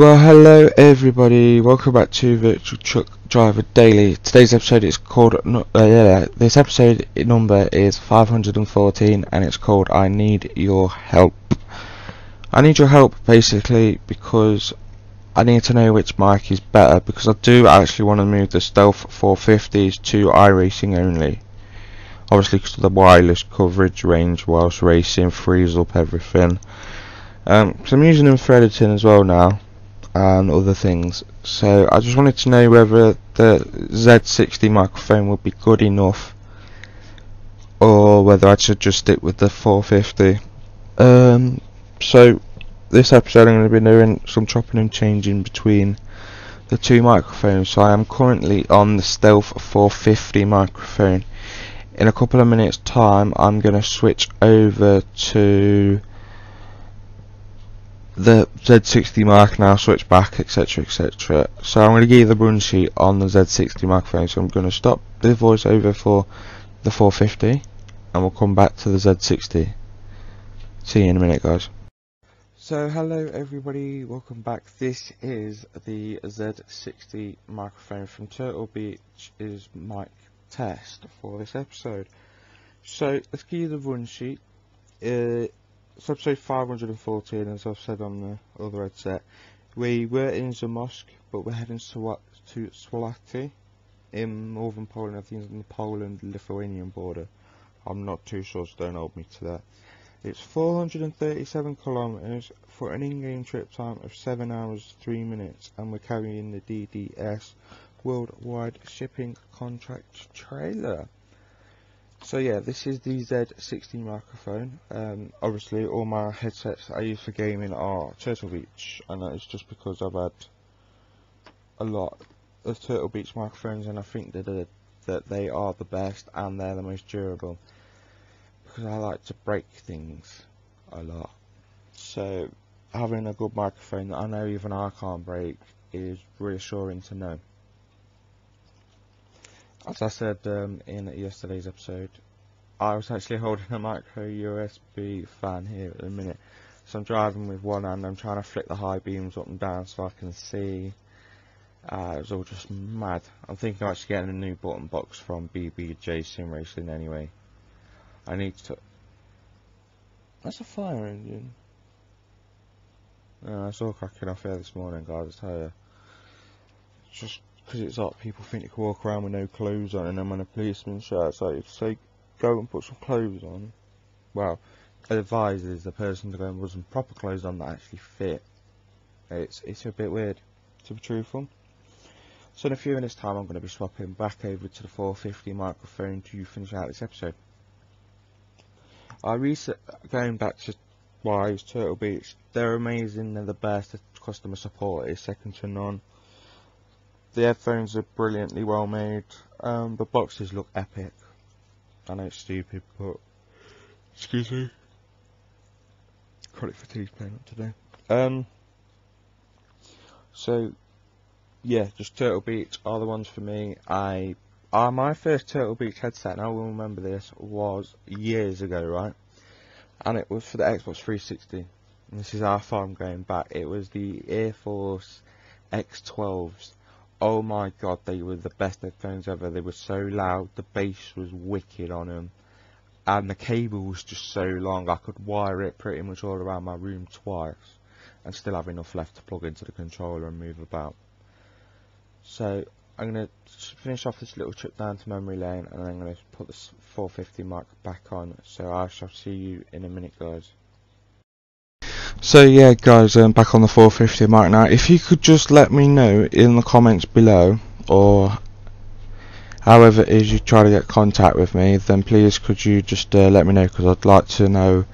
Well, hello everybody, welcome back to Virtual Truck Driver Daily. Today's episode is called this episode number is 514 and it's called I Need Your Help. I need your help basically because I need to know which mic is better, because I do actually want to move the Stealth 450s to iRacing only, obviously because of the wireless coverage range whilst racing frees up everything. So I'm using them for editing as well now and other things, so I just wanted to know whether the Z60 microphone would be good enough or whether I should just stick with the 450. So this episode I'm going to be doing some chopping and changing between the two microphones. So I am currently on the Stealth 450 microphone. In a couple of minutes time I'm going to switch over to the Z60 mic and I'll switch back, etc, etc. So I'm going to give you the run sheet on the Z60 microphone. So I'm going to stop the voiceover for the 450 and we'll come back to the Z60. See you in a minute, guys. So hello everybody, welcome back. This is the Z60 microphone from Turtle Beach is mic test for this episode. So let's give you the run sheet. It's episode 514, as I've said on the other headset. We were in Zamosk, but we're heading to Swalati in northern Poland. I think it's on the Poland-Lithuanian border. I'm not too sure, so don't hold me to that. It's 437 kilometers for an in-game trip time of 7 hours 3 minutes, and we're carrying the DDS Worldwide Shipping contract trailer. So yeah, this is the Z60 microphone. Obviously all my headsets I use for gaming are Turtle Beach, and that is just because I've had a lot of Turtle Beach microphones and I think that they are the best and they're the most durable, because I like to break things a lot. So having a good microphone that I know even I can't break is reassuring to know. As I said in yesterday's episode, I was actually holding a micro USB fan here at the minute, so I'm driving with one hand, I'm trying to flick the high beams up and down so I can see. It was all just mad. I'm thinking of actually getting a new button box from BBJ Sim Racing anyway. I need to... That's a fire engine. It's all cracking off here this morning, guys, I tell you. It's just... because it's like people think you can walk around with no clothes on, and then when a policeman shouts out, if you say go and put some clothes on, well, it advises the person to go and put some proper clothes on that actually fit. It's a bit weird, to be truthful. So in a few minutes time I'm going to be swapping back over to the 450 microphone to finish out this episode. I reset going back to why it's Turtle Beach. They're amazing, they're the best. The customer support is second to none. The headphones are brilliantly well made, the boxes look epic. I know it's stupid, but... excuse me. Credit fatigue's playing up today. So, yeah, just Turtle Beach are the ones for me. My first Turtle Beach headset, and I will remember this, was years ago, right? And it was for the Xbox 360. And this is how far I'm going back. It was the Air Force X12s. Oh my god, they were the best headphones ever. They were so loud, the bass was wicked on them, and the cable was just so long I could wire it pretty much all around my room twice and still have enough left to plug into the controller and move about. So I'm going to finish off this little trip down to memory lane, and I'm going to put this 450 mic back on, so I shall see you in a minute, guys. So yeah guys, I'm back on the 450 mic now. If you could just let me know in the comments below, or however it is you try to get contact with me, then please could you just let me know, because I'd like to know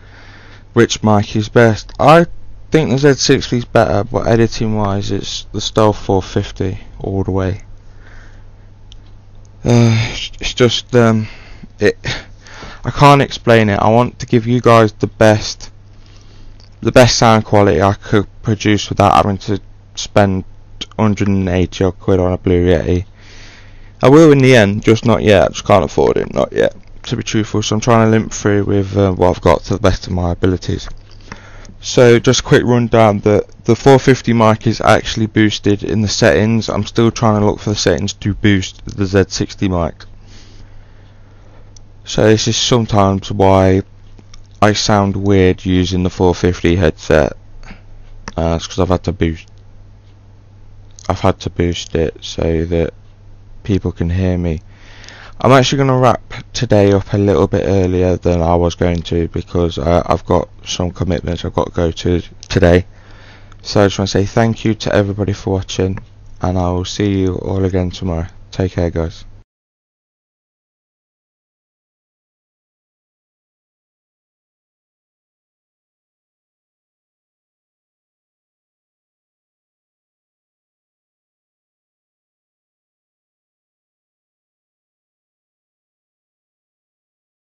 which mic is best. I think the Z60 is better, but editing wise it's the Stealth 450 all the way. It's just I can't explain it. I want to give you guys the best sound quality I could produce without having to spend 180 odd quid on a Blue Yeti. I will in the end, just not yet. I just can't afford it, not yet, to be truthful. So I'm trying to limp through with what I've got to the best of my abilities. So just a quick rundown, the 450 mic is actually boosted in the settings. I'm still trying to look for the settings to boost the Z60 mic. So this is sometimes why I sound weird using the 450 headset. It's because I've had to boost it so that people can hear me. I'm actually going to wrap today up a little bit earlier than I was going to, because I've got some commitments I've got to go to today. So I just want to say thank you to everybody for watching, and I will see you all again tomorrow. Take care, guys.